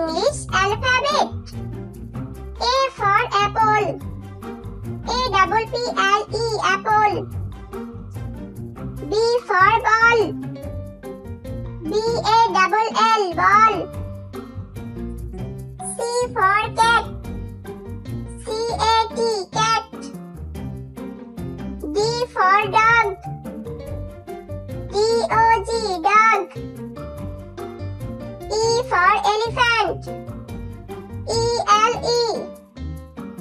English alphabet. A for apple. A-double-P-L-E, apple. B for ball. B-A-double-L, ball. C for cat. C-A-T, cat. D for dog. D-O-G, dog. E for elephant. E-L-E.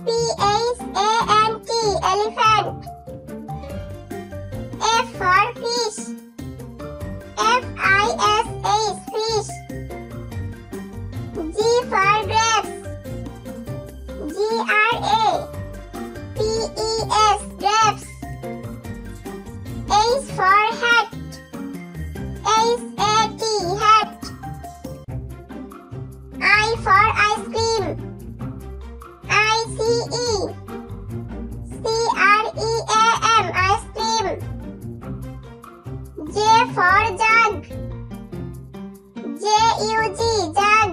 P-H-A-N-T, elephant. F for fish. F-I-S-H, fish. G for grapes. G-R-A-P-E-S, grapes. H for hat. H-A-T, hat. I for ice cream. I-C-E. C-R-E-A-M, ice cream. J for jug. J-U-G, jug.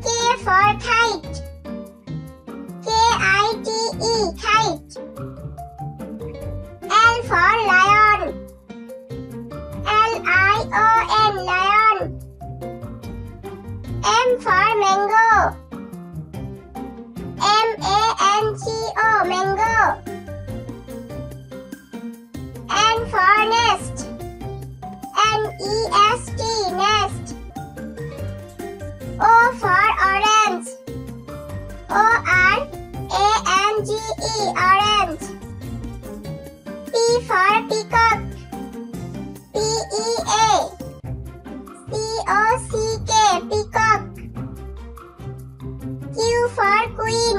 K for kite. K-I-T-E, kite. L for lion. L-I-O-N, lion. M for mango. M-A-N-G-O, mango. N for nest. N-E-S-T, nest. O for orange. O-R-A-N-G-E, orange. P for peacock. P-E-A. C-O-C-K, peacock. Q for queen.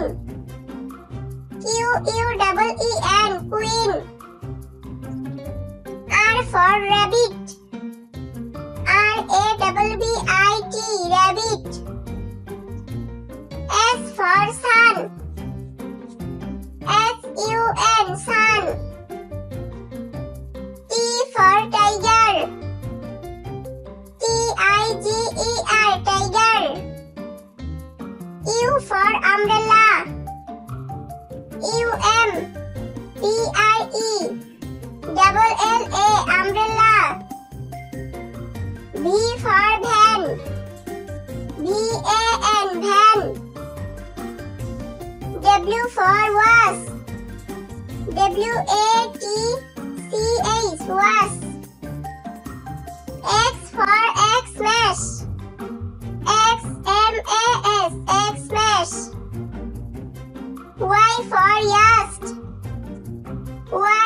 Q-U-E-E-N, queen. R for rabbit. R-A-B-B-I-T, rabbit. S for sun. S-U-N, sun. T for tiger. T-I-G-E-R, tiger. U for umbrella. U-M-B-R-E-L-L-A, umbrella. V for van. V-A-N, van. W for was. W-A-T-C-H, was. X for X-Mash. X-M-A-S, X-Mash. Y for yast. Y